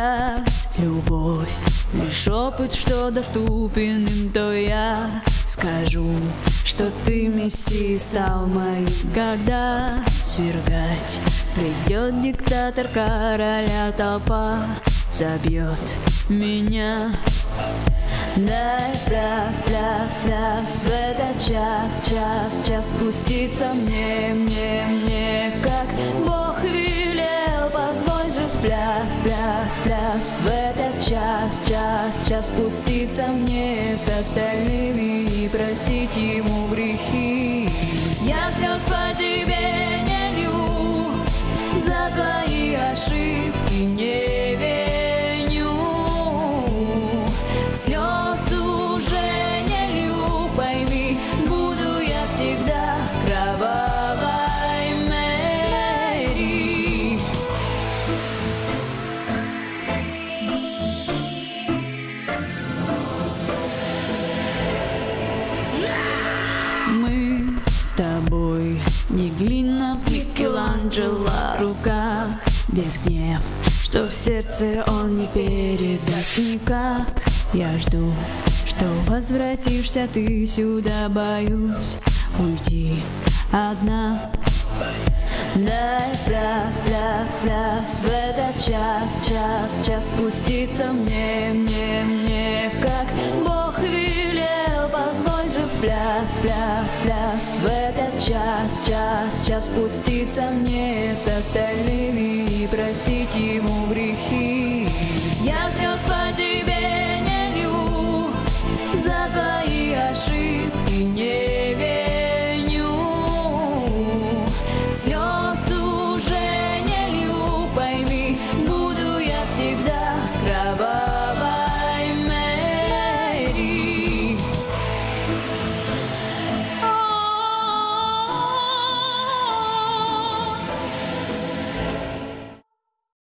сейчас любовь, лишь опыт, что доступен им, то я скажу, что ты, Мессия, стал моим. Когда свергать придет диктатор, короля толпа забьет меня. Дай пляс, пляс, пляс, в этот час, час, час спуститься мне, как Бог велел, позволь же в пляс, пляс, пляс, в этот час, час, час спуститься мне с остальными и простить ему грехи. Я слез по тебе не лью, за твои ошибки не верю. Не глина, Микеланджело в руках, без гнев, что в сердце он не передаст никак. Я жду, что возвратишься ты сюда, боюсь уйти одна. Дай пляс, пляс, пляс, в этот час, час, час спуститься мне, как Бог велел, позволь же в пляс, пляс, пляс, в этот час, час, час спуститься мне с остальными и простить ему грехи. Я слез по тебе не лью, за твои ошибки не верю. Слез уже не лью, пойми, буду я всегда права.